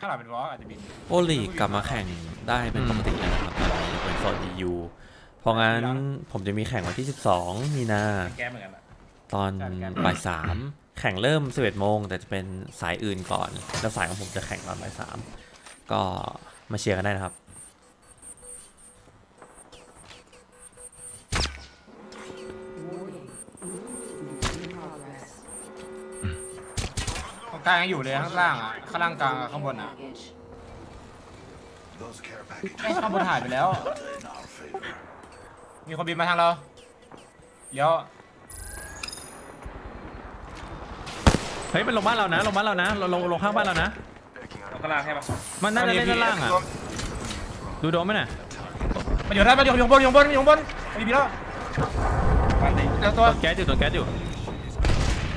ข้างหลังเป็นวอล์กอาจจะบินโอลีกกลับมาแข่งได้เป็นปกติแล้วครับเป็นโซน EU เพราะงั้นผมจะมีแข่งวันที่12 มีนาตอนบ่าย3แข่งเริ่ม11 โมงแต่จะเป็นสายอื่นก่อนแล้วสายของผมจะแข่งตอนบ่าย3ก็มาเชียร์กันได้นะครับกลางอยู่เลยข้างล่างอ่ะข้างล่างกลางข้างบนอ่ะข้างบนหายไปแล้วมีคนบินมาทางเราเดี๋ยวเฮ้ยมันลงบ้านเรานะลงบ้านเรานะลงข้างบ้านเรานะลงข้างล่างใช่ปะมันน่าจะเล่นข้างล่างอ่ะดูโดมไหมน่ะมันอยู่ด้านมันอยู่บนอยู่บนอยู่บนมีบีแล้วตัวแก๊สอยู่ตัวแก๊สอยู่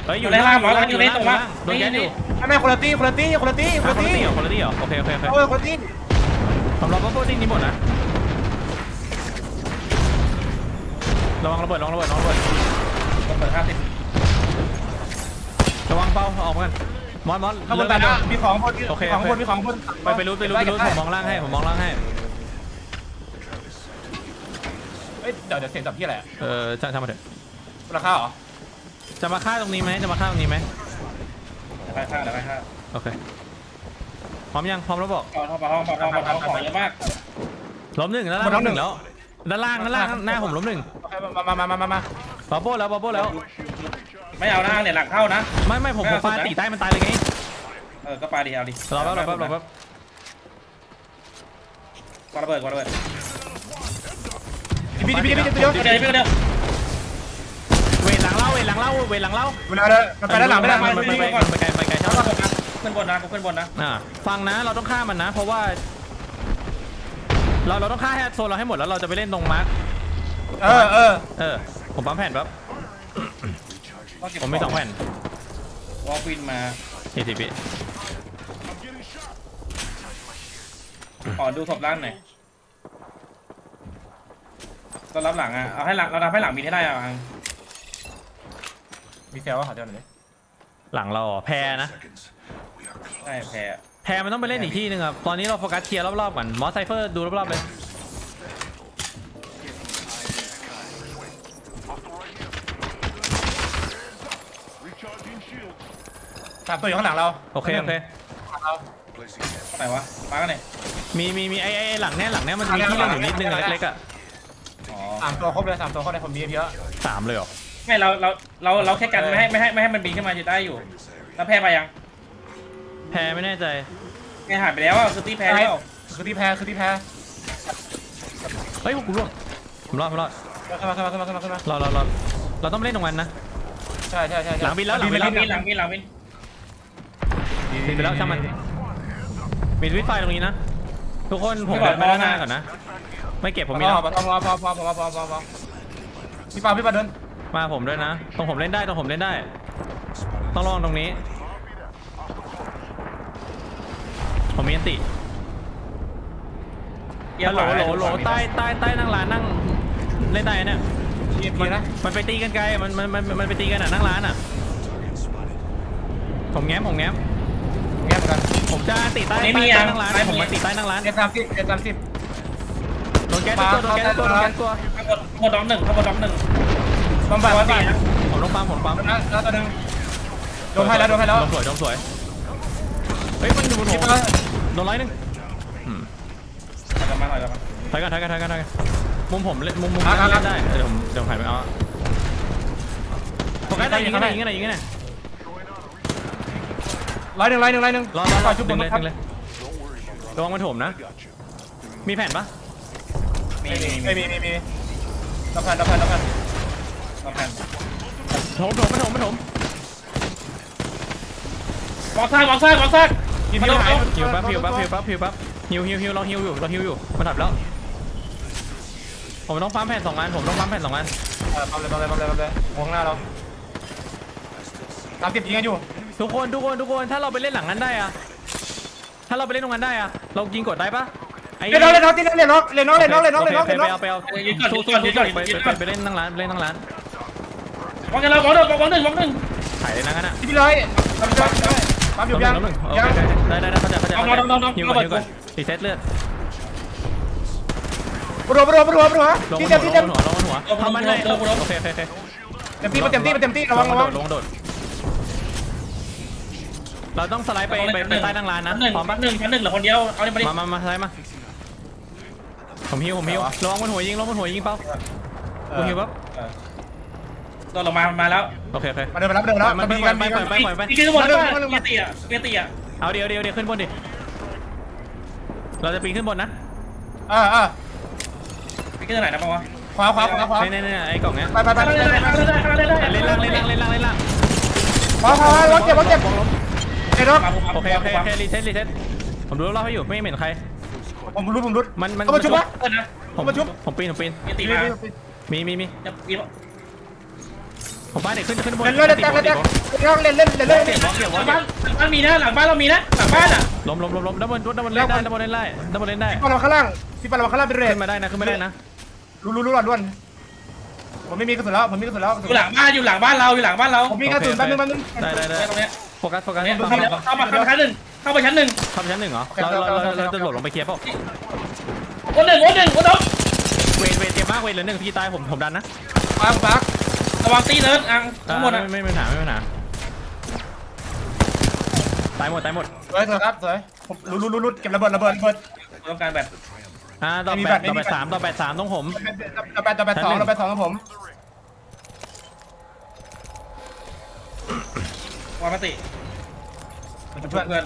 เฮ้ยอยู่ในล่างมันอยู่ในตรงล่างโดนแก๊สอยู่อันนั้นคุณตี้เหรอโอเคคุณตี้ผมรอพวกนี้หมดนะระวังระเบิดระเบิดระวังเป้าออกกันมอนข้างบนมีของบนโอเคของบนไปรู้ผมมองล่างให้เฮ้ยเดี๋ยวเสียงจับพี่อะไรจะทำมาเถอะราคาเหรอจะมาฆ่าตรงนี้ไหมจะมาฆ่าโอเคพร้อมยังพร้อมแล้วบอกพร้อมของเยอะมากล้มหนึ่งแล้วล้มหนึ่งแล้วด้านล่างหน้าผมล้มหนึ่งมาบอโบ้แล้วไม่เอาหน้าเนี่ยหลังเข้านะไม่ผมปาตีใต้มันตายเลยไงก็ปาดีเอาดิรอแป๊บกว่าระเบิดพี่เดี๋ยวเวทหลังเล่าไปไกลเท่าไหร่ขึ้นบนนะฟังนะเราต้องฆ่ามันนะเพราะว่าเราต้องฆ่าให้โซนเราให้หมดแล้วเราจะไปเล่นตรงมาร์คผมปั๊มแผ่นปั๊บผมมี2 แผ่นวอลฟินมา40ปีขอดูศพล่างหน่อยก็รับหลังอ่ะเอาให้หลังเราทำให้หลังมีให้ได้อ่ะมีแซวว่าขอเดินหน่อยหลังเราแพ้นะใช่แพ้มันต้องไปเล่นอีกที่นึงครับตอนนี้เราโฟกัสเคลียร์รอบๆก่อนมอสไซเฟอร์ดูรอบๆเลย3 ตัวอยู่ข้างหลังเราโอเคไหนวะมากันเลยมีไอ้หลังเนี้ยมันมีที่เล่นอยู่นิดนึงเล็กๆอ่ะ3 ตัวครบเลย3 ตัวเข้าได้ผมมีเยอะ3เลยหรอไม่เราแค่กันไม่ให้มันบินขึ้นมาจะได้อยู่แล้วแพ้ไปยังแพ้ไม่แน่ใจแกหายไปแล้วอ่ะคือที่แพ้แล้วคือที่แพ้เฮ้ยผมรอดรอดเราต้องเล่นตรงนั้นนะใช่หลังบินแล้วหลังบินไปแล้วช่างมันมีวิทย์ไฟตรงนี้นะทุกคนผมเดินไปด้านหน้าก่อนนะไม่เก็บผมมีแล้วพอพี่ปาเดินมาผมด้วยนะตรงผมเล่นได้ต้องลองตรงนี้ผมมีอันติโหลใต้นั่งร้านนั่งเล่นได้เนี่ยมันไปตีกันไกลมันไปตีกันอ่ะนั่งร้านอ่ะผมแง้มกันผมจะตีใต้นั่งร้านผมมาตีใต้นั่งร้านเจ็ดสามสิบโดนแก๊สตัวข้างบนน้องหนึ่งปั๊มนะผมต้องปั๊มนะแล้วตัวนึงโดนให้แล้วโดนสวยเฮ้ยมันดูโดน100ถอยกันมุมผมได้เดี๋ยวผ่านไปเอาโอเคได้ยิงกันไหน100รอชุบผมเลยระวังมันโถมนะมีแผ่นปะมีรับแผ่นโถมบอกซากหิวปั๊บหิวเราหิวอยู่มันถับแล้วผมต้องปั๊มแผ่น2 อันปั๊มเลยวงหน้าเรา30ยิงกันอยู่ทุกคนถ้าเราไปเล่นหลังนั้นได้อะเรายิงกดได้ปะเล่นน้องไปเอาไปเล่นนั่งร้านวางกันเราวางหนึ่งถ่ายเลยนะกันนะพี่ร้อย ปั๊บอยู่ยังยังได้เข้าใจหิวก่อนตีเซตเลือดปวดหัวลงหัวทำมันเลยโอเคเต็มที่ระวังลงโดดเราต้องสไลด์ไปใต้นั่งร้านนะหนึ่งชั้นหนึ่งหรือคนเดียวเอาเลยมาสไลด์มาผมหิวลองบนหัวยิงเป้าบนหิวปั๊บตอนเรามาแล้วโอเคมาเดินรับไปนี่คือทั้งหมดเปียตีอ่ะเอาเดี๋ยวขึ้นบนดิเราจะปีนขึ้นบนนะไปขึ้นไหนนะป้าวะขวาเนี่ยไอ้กล่องเนี้ยไปเล่นล่างขวารถเจ็บไอ้รถโอเครีเซ็ตผมดูรอบให้อยู่ไม่เห็นใครผมรุดมันมาชุบวะผมปีนมีผมบ้านเด็กขึ้นบนเล่นหลังบ้านมีนะหลังบ้านอ่ะล้มด้านบนเล่นได้ที่ปลาเราข้างล่างเป็นเรนมาได้นะขึ้นมาได้นะรู้ด่วนผมไม่มีกระสุนแล้วอยู่หลังบ้านเราผมมีกระสุนแป๊บนึงได้ตรงนี้โฟกัสเข้ามาชั้นหนึ่งเหรอเราจะหลบลงไปเคลียร์ป่ะคนหนึ่งเวทเจ็บมากเวทเหลือหนึ่งพี่ตายผมดันนะปักระวังตีเนิร์ดอังทั้งหมดนะไม่มีปัญหาตายหมดสวยครับลุดเก็บระเบิดต้องการแบบต่อแปดสามต้องผมต่อแปดสองต้องผมวางปกติเพื่อน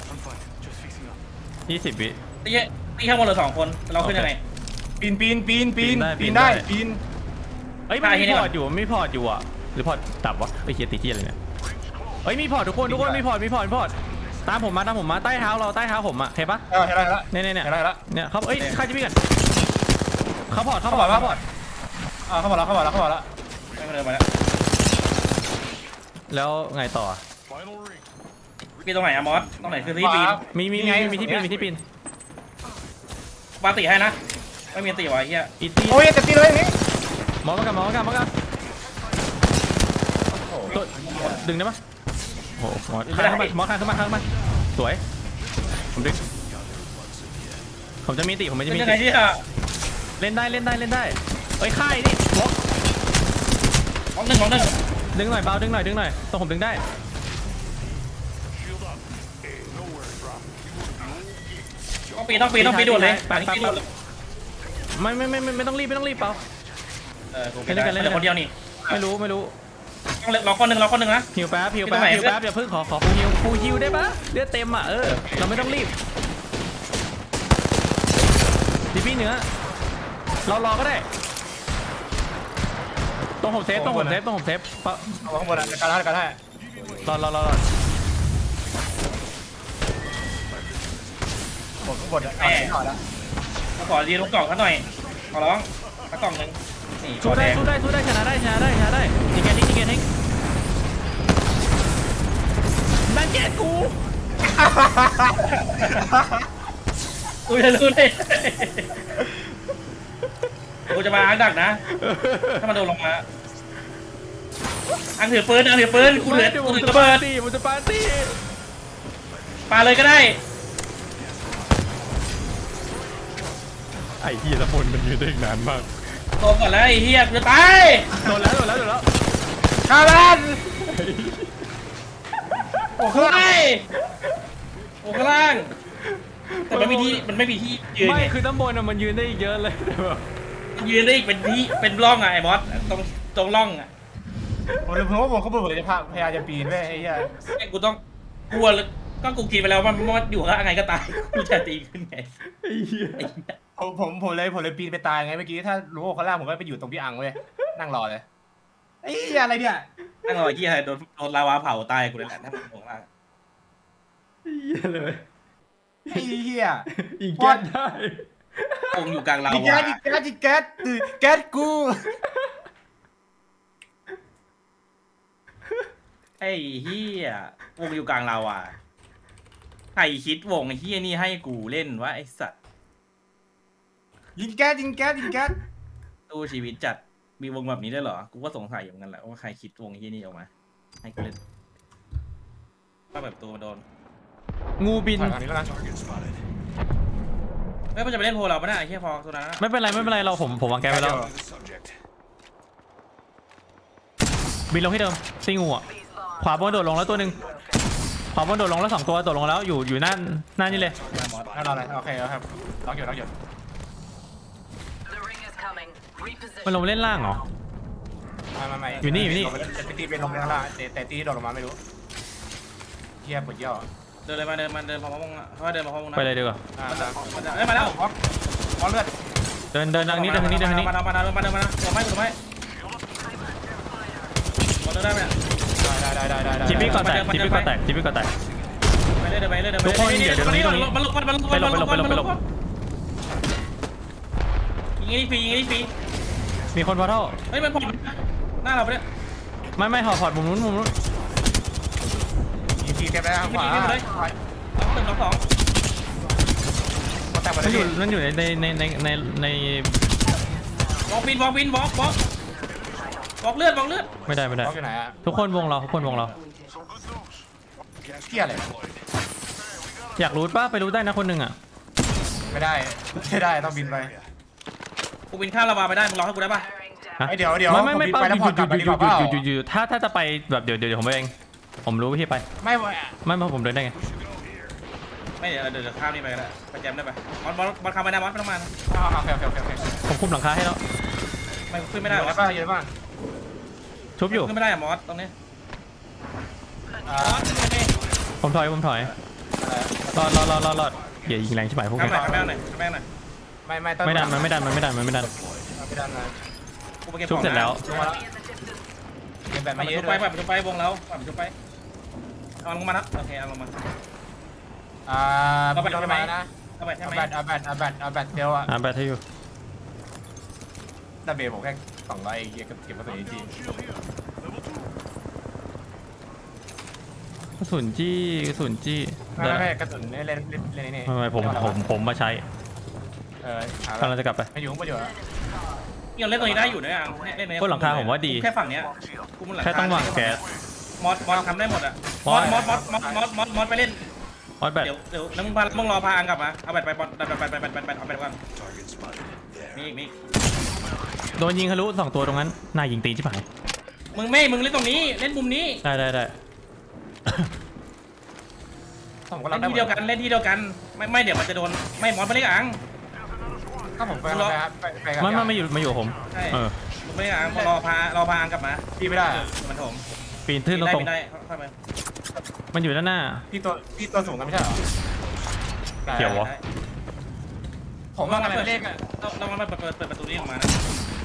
20 วิตีแค่คนหรือ2 คนเราขึ้นยังไงปีนได้เอ้ยมีพอร์ตอยู่อ่ะหรือพอร์ตตับวะไอ้เหี้ยตีเหี้ยอะไรเนี่ยเอ้ยมีพอร์ตทุกคนมีพอร์ตตามผมมาใต้เท้าผมอ่ะเห็นปะเห็นอะไรละเนี่ยเขาเอ้ยใครจะวิ่งกันเขาพอร์ตเขาพอร์ตแล้วไม่เลยมาแล้วไงต่อมีตรงไหนอะมอสตรงไหนคือที่ปีนมีที่ปีนปาตีให้นะไม่มีตีไว้เหี้ยโอ้ยจะตีเลยนี่มองกันดึงได้ปะโอ้โหมอสข้างมาสวยผมจะมีตีผมจะมีเล่นได้เอ้ยค่ายนี่บล็อกมองหนึ่งดึงหน่อยเบาดึงหน่อยต้องผมดึงได้ต้องปีนด่วนเลยไม่ต้องรีบเปล่าเล่นคนเดียวนี่ไม่รู้เราคนหนึ่งนะหิวแป๊บอย่าเพิ่งขอฟูฮิวได้ปะเลือดเต็มอ่ะเราไม่ต้องรีบพี่เนื้อเรารอก็ได้ต้องผมเซฟปะเอาข้างบนการได้รอข้างบนขอดีลงกล่องเขาหน่อยขอร้องกระกล่องหนึ่งสู้ได้ชนะได้ยิงแกทิ้งบังเกตกูรู้เลยกูจะมาอังดักนะถ้ามันโดนลงมาอังถือปืนกูเหลือระเบิดมันจะปาร์ตี้ปาเลยก็ได้ไอ้เหี้ยละคนมันยืนได้นานมากโดนก่อนแล้วไอ้เหี้ยจะตายโดนแล้วข้าบ้านโอ้ข้างล่างแต่มันไม่มีที่ยืนไม่คือด้านบนมันยืนได้อีกเยอะเลยแต่แบบยืนได้อีกเป็นร่องไงบอสตรงร่องอ่ะผมเขาเบื่อเลยพยายามจะปีนได้ไอ้เหี้ยกูต้องกลัวแล้วก็กูกินไปแล้วมันอยู่ข้างไงก็ตายกูจะตีขึ้นไงไอ้เหี้ยผมเลยปีนไปตายไงเมื่อกี้ถ้ารู้ว่าเขาล่าผมก็ไปอยู่ตรงพี่อังเว้ยนั่งรอเลยไอ้อะไรเนี่ยนั่งรอที่อะไรโดนลาวาเผาตายกูเลยแหละนั่งรอข้างล่างเลยไอ้เหี้ยอีกแก๊สได้คงอยู่กลางลาวาอีกแก๊สตื่นแก๊สกูไอ้เหี้ยวงอยู่กลางลาวาใครคิดวงไอ้เหี้ยนี่ให้กูเล่นวะไอ้สัตว์ยิงแก๊สตู้ชีวิตจัดมีวงแบบนี้ได้เหรอกูก็สงสัยอยู่เหมือนกันแหละว่าใครคิดวงที่นี่ออกมาให้กูเล่นถ้าแบบตัวโดน งูบินอันนี้แล้วนะไม่มันจะไปเล่นโพเราปะเนี่ยไอ้เหี้ยฟองตัวนั้นไม่เป็นไรไม่เป็นไรเราผมวางแกไปแล้วบินลงที่เดิมซิงูอ่ะขวาบนโดดลงแล้วตัวหนึ่งขวาบนโดดลงแล้ว2ตัวโดดลงแล้วอยู่หน้านี่เลยให้เราอะไรโอเคแล้วครับล็อกอยู่ล็อกอยู่มันลงเล่นล่างเหรอไม่อยู่นี่แต่ตีเป็นลงล่างแต่ตีโดดลงมาไม่รู้เยี่ยปวดย่อเดินเลยมาเดินพอมาวงนะเดินพอมาวงนะไปเลยดีกว่าเอ้ยมาแล้วพอเลือดเดินทางนี้เดินทางนี้มาถูกไหมหมดแล้วได้ไหมได้จิบบี้ก่อนแตกไปเลยเดินไปทุกคนเดี๋ยวตรงนี้ไปลบยิงไอ้ฟรีมีคนพอเท่าเฮ้ยมันพอหน้าเราไปเนี่ยไม่หอบพอดมุมนู้นทีเก็บได้ครับขวา1-2มันอยู่ในบล็อกเลือดไม่ได้ทุกคนวงเราเที่ยอะไรอยากรู้ป่ะไปรู้ได้นะคนหนึ่งอ่ะไม่ได้ต้องบินไปกูบินข้ามลาวาไปได้มึงรอให้กูได้ป่ะเดี๋ยวไม่ไปแล้วพอดอยู่ถ้าจะไปแบบเดี๋ยวผมเองผมรู้วิธีไปไม่ผมเดินได้ไงไม่เดี๋ยวข้ามนี่ไปก็ได้ไปแจมได้ไปบอลข้ามไปนะบอลไม่ต้องมาโอเคผมคุมหลังคาให้แล้วไม่ขึ้นไม่ได้บอสเยอะมากชุบอยู่ขึ้นไม่ได้บอสตรงนี้ผมถอยรอดอย่ายิงแรงใช่ไหมพวกนี้ข้ามแม่งหน่อยไม่ดันชุบเสร็จแล้วไปวงแล้วไปเอาลงมานะโอเคเอาลงมาเอาแบตใช่ไหมนะเอาแบตเดียวอะเอาแบตให้อยู่ดาเบลบอกแค่200เกียร์เก็บกระสุนจี้กระสุนจี้ไม่เล่นไม่ผมมาใช้กำลังจะกลับไปไม่อยู่ประโยชน์ยังเล่นตรงนี้ได้อยู่นะเนี่ยก็หลังคาผมว่าดีแค่ฝั่งเนี้ยแค่ต้องวางแก๊สมอดทำได้หมดอ่ะมอดไปเล่นมอดแบตเดี๋ยวแล้วมึงรอพาอังกลับมาเอาแบตไปบอลแบตเอาแบตก่อนมีโดนยิงทะลุ2ตัวตรงนั้นนายยิงตีใช่ไหมมึงเล่นตรงนี้เล่นมุมนี้ได้เล่นที่เดียวกันไม่เดี๋ยวมันจะโดนไม่มอดไปเล่นอังถ้าผมไปครับไม่อยู่ผมไม่อ่างรอพาอังกลับมาพี่ไม่ได้มันผมปีนขึ้นตรงมันอยู่ด้านหน้าพี่ตัวสูงกันไม่ใช่หรอเกี่ยววะผมว่ากันเรียกเรามาเปิดประตูนี้ออกมานะ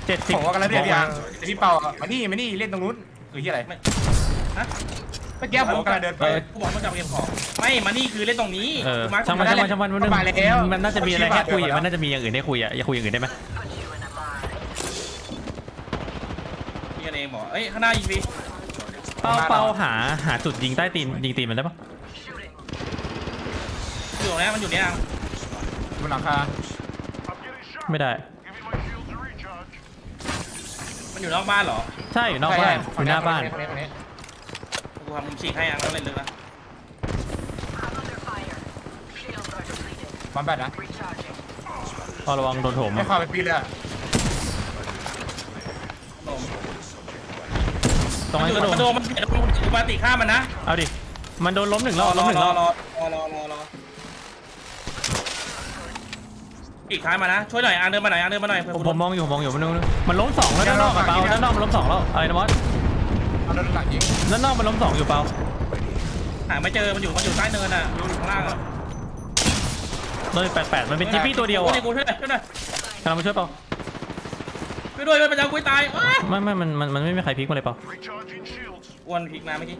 70ผมว่ากันเรียกพี่อังแต่พี่เป่ามานี่เล่นตรงนู้นหรือที่อะไรฮะเมื่อกี้ผมกำลังเดินไปกูบอกมันจะเก็บของไม่มานี่คือเล่นตรงนี้ช่างมันมันน่าจะมีอะไรให้คุยมันน่าจะมีอย่างอื่นให้คุยอ่ะอย่าคุยอย่างอื่นได้ไหมนี่เองบอกเอ้ยข้างหน้ายิงปีเป้าหาจุดยิงใต้ตีนยิงตีนมันได้ปะอยู่ตรงนี้มันอยู่นี่อังบนหลังคาไม่ได้มันอยู่นอกบ้านเหรอใช่อยู่นอกบ้านอยู่หน้าบ้านกูทำมุมฉีกให้อังแล้วเล่นเลยนะมันแบตนะพอระวังโดนโถมไม่ความเป็นปีเลยตรงนั้นมันโดนมันเปลี่ยนอุบัติข้ามมันนะเอาดิมันโดนล้ม1 รอบรออีกท้ายมานะช่วยหน่อยอังเดินมาหน่อยผมมองอยู่มันล้ม2แล้วด้านนอกเปล่าด้านนอกมันล้ม2แล้วอะไรนะมอสด้านนอกมันล้ม2อยู่เปล่าหาไม่เจอมันอยู่ใต้เนินอ่ะอยู่ข้างล่างเลย88มันเป็นจิปปี้ตัวเดียวอ่ะกำลังมาช่วยเปล่าช่วยด้วยมันจะกุ้ยตายไม่มันไม่มีใครพลิกมาเลยเปล่าอ้วนพลิกมาเมื่อกี้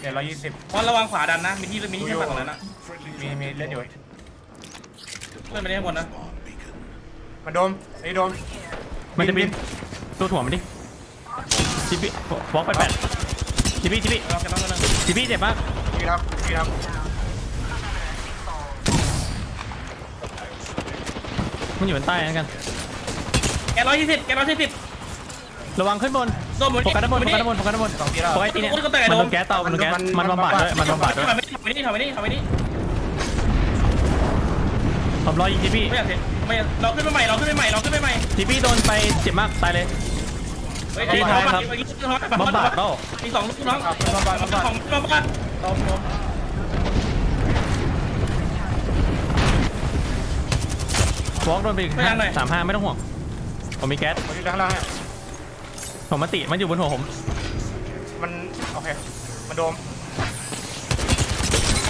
เดี๋ยว120พอระวังขวาดันนะมีที่แค่ฝั่งตรงนั้นนะมีเล่นอยู่เล่นไปได้หมดนะมันโดมมันจะบินตัวถ่วงมันดิจิปปี้บล็อก88จิปปี้เจ็บมากพี่ครับมันอยู่บนใต้กันแก120ระวังขึ้นบนโด โฟกัสด้านบนโฟกัสด้านบนโฟกัสด้านบนโฟกัสที่เนี่ยมันโดนแก๊สเตามันโดนแก๊สมันบำบัดด้วยมันบำบัดด้วยทำไมนี่ผมรอยิงจีพี่ไม่อยากเห็นไม่เราขึ้นไปใหม่จีพี่โดนไปเจ็บมากตายเลยจีท้ายครับบำบัดเปล่ามีสองลูกน้องบำบัดวอล์กโดนไป35ไม่ต้องห่วงผมมีแก๊สผมอยู่ข้างล่างผมมาติมันอยู่บนหัวผมมันโอเคมันโดม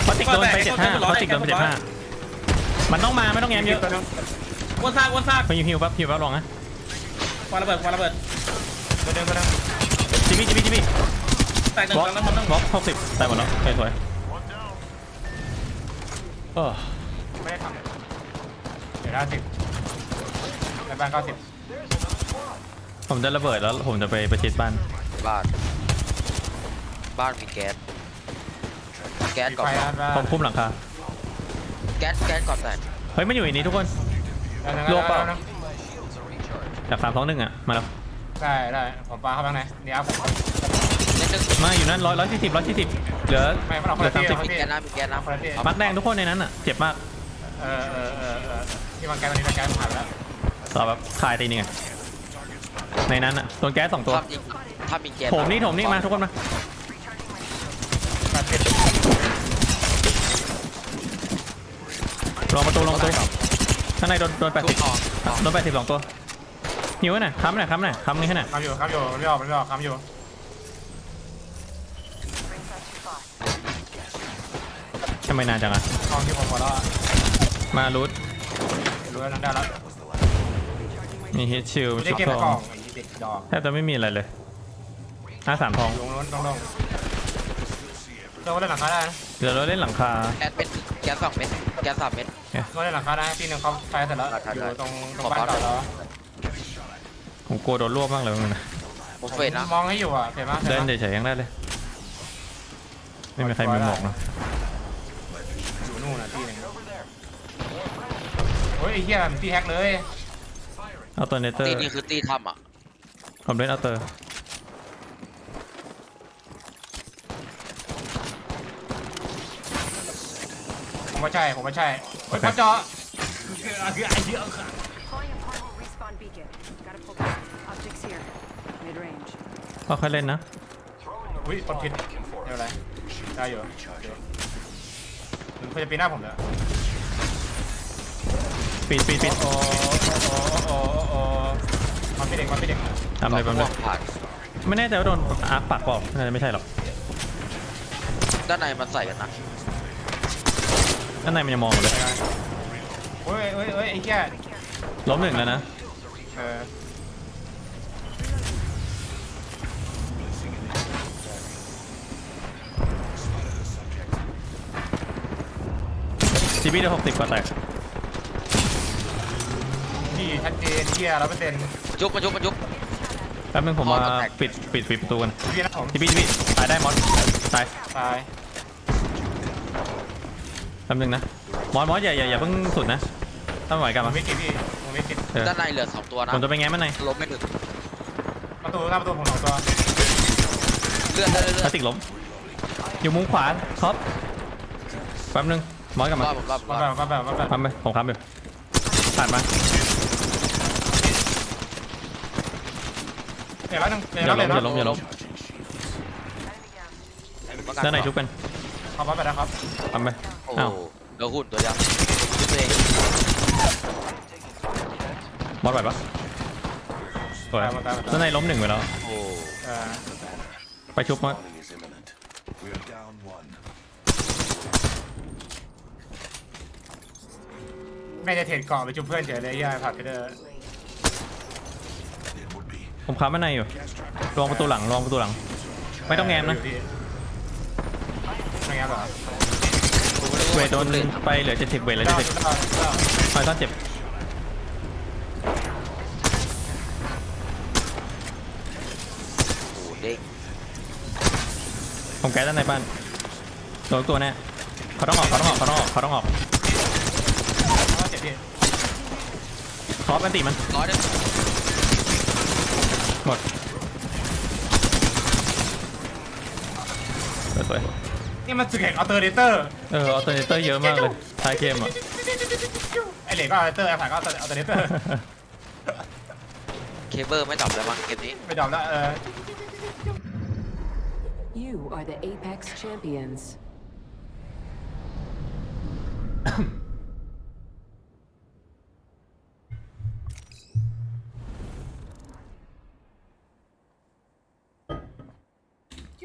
พอติกโดนไป75พอติกโดนไป75มันต้องมาไม่ต้องแง้มเยอะวนซากไปฮิวแป๊บลองนะควาระเบิดเดินจิบี้บล็อก60ตายหมดแล้วเฮ้ยสวยไม่ได้ทำเดี๋ยว50ไปบ้าน90ผมจะระเบิดแล้วผมจะไปประชิดบ้านมีแก๊สก่อนผมคุ้มหลังคาแก๊สก่อนแต่เฮ้ยมันอยู่อันนี้ทุกคนลวกเปล่าจาก3-2-1อ่ะมาแล้วได้ผมปลาเข้าไปข้างในนี่ครับมาอยู่นั่น140เหลือ30มีแก๊สน้ำมักแดงทุกคนในนั้นอ่ะเจ็บมากที่มักแก๊สตอนนี้มักแก๊สผ่านแล้วต่อแบบคายตีนี่ไงในนั้นอ่ะโดนแก๊ส2ตัวถ้ามีแก๊สผมนี่มาทุกคนมาลองประตูข้างในโดน80โดน802ตัวหิวน่ะค้ำนี่แค่น่ะค้ำอยู่ไม่ออกค้ำอยู่ทำไมนานจังอ่ะกองที่ผมหมดแล้วมารูทนั่นได้แล้วมีฮิตชิลชิคทองแทบจะไม่มีอะไรเลย3ทองลงเราเล่นหลังคาได้เดี๋ยวเราเล่นหลังคาแก๊ส2เม็ดแก๊ส3เม็ดก็ได้หลังคาได้ทีนึงเขาไฟแต่ละอยู่ตรงบ้านต่อแล้วผมกลัวโดนรวบมากเลยมึงนะผมเฟดนะมองให้อยู่อ่ะเฟดมากเดินเฉยๆยังได้เลยไม่มีใครมีหมอกนะอยู่นู่นนะที่นึงโอ้ยไอ้เหี้ยมันตีแฮกเลยเอาตัวเนเตอร์ตีนี่คือตีทำอ่ะผมเล่นเอาเตอร์ผมไม่ใช่ไปพัดจอก็ค่อยเล่นนะอุ้ยคนผิดเดี๋ยวอะไรได้อยู่เขาจะปีนหน้าผมเหรอปีนมันไม่เด็กทำอะไรไม่แน่ใจว่าโดนอาร์ปักเปล่าไม่ใช่หรอกด้านในมันใส่กันนะด้านในมันจะมองเลยเฮ้ยไอ้แก่ล้มหนึ่งแล้วนะจีบีเดือ60กว่าแตกนี่ชัดเจนเที่ย100%จุกแป๊บนึงผมมาปิดประตูกันจีบีตายได้มอสตายแป๊บนึงนะมอสอย่าเพิ่งสุดนะต้องไหวกันมาไม่กินพี่ไม่กินด้านในเหลือ2ตัวนะผมจะไปแง้มมันในล้มไม่ถึงประตูผม2ตัวเลือดติดล้มอยู่มุมขวาท็อปแป๊บนึงมอสกลับมาปั๊มไปผมค้ำอยู่ตัดมาอย่าล้มด้านในชุบกันขับไปนะครับทำไปอ้าวเราหุ่นตัวยาวชุบเองมอดไปปะสวยด้านในล้ม1ไปแล้วไปชุบมอดไม่ได้เทรดเกาะไปชุบเพื่อนเฉยเลยย่าผักกันเด้อผมค้ำมันในอยู่ลองประตูหลังไม่ต้องแง้มนะเวทโดนไปเหลือ70เวทแล้ว70ไฟต้อนเจ็บผมแก๊สด้านในบ้านโดนตัวแน่เขาต้องออกขอแอนตี้มันหมด สวยนี่มันสึกแห่งอัลเทอร์เนเตอร์อัลเทอร์เนเตอร์เยอะมากเลยท้ายเกมอ่ะไอเหล็กก็อัลเทอร์เนเตอร์ไอผ่านก็อัลเทอร์เนเตอร์เคเบิลไม่ดรอปแล้วมั้งเกมนี้ไม่ดรอปแล้วYou are the Apex Champions